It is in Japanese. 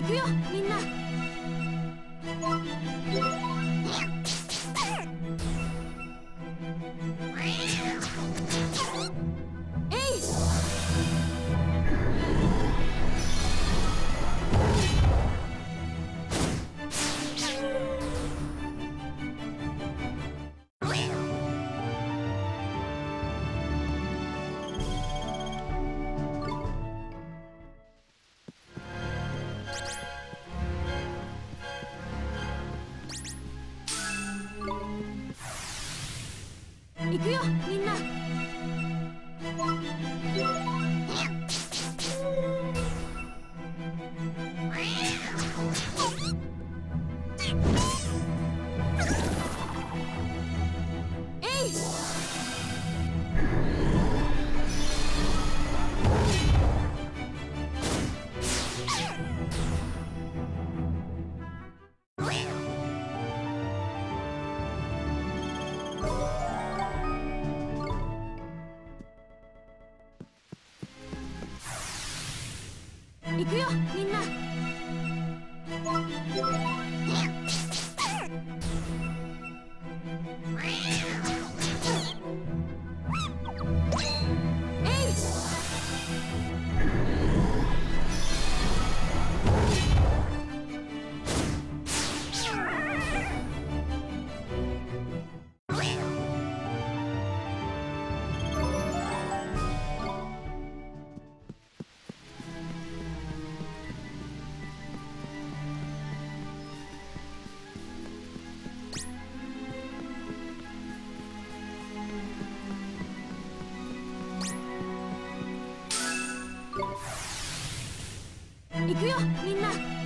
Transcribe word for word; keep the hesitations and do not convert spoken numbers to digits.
行くよ、みんな。えい。行くよ、みんな。えい。行くよ、みんな。行くよ、みんな。